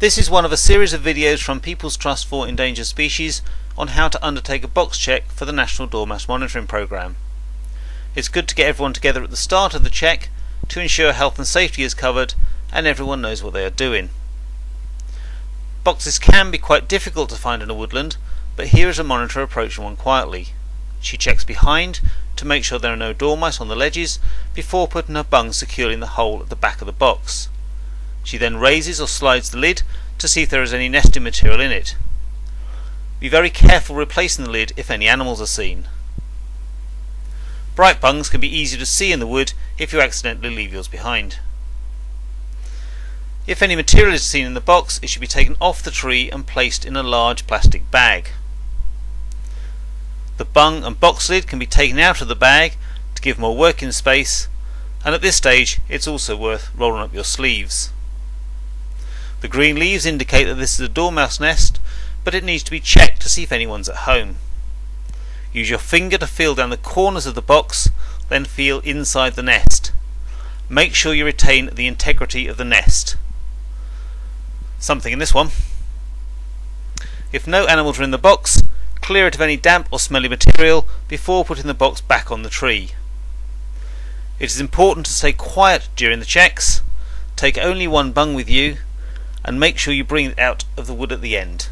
This is one of a series of videos from People's Trust for Endangered Species on how to undertake a box check for the National Dormouse Monitoring Programme. It's good to get everyone together at the start of the check to ensure health and safety is covered and everyone knows what they are doing. Boxes can be quite difficult to find in a woodland, but here is a monitor approaching one quietly. She checks behind to make sure there are no dormice on the ledges before putting her bung securely in the hole at the back of the box. She then raises or slides the lid to see if there is any nesting material in it. Be very careful replacing the lid if any animals are seen. Bright bungs can be easy to see in the wood if you accidentally leave yours behind. If any material is seen in the box, it should be taken off the tree and placed in a large plastic bag. The bung and box lid can be taken out of the bag to give more working space, and at this stage it's also worth rolling up your sleeves. The green leaves indicate that this is a dormouse nest, but it needs to be checked to see if anyone's at home. Use your finger to feel down the corners of the box, then feel inside the nest. Make sure you retain the integrity of the nest. Something in this one. If no animals are in the box, clear it of any damp or smelly material before putting the box back on the tree. It is important to stay quiet during the checks, take only one bung with you, and make sure you bring it out of the wood at the end.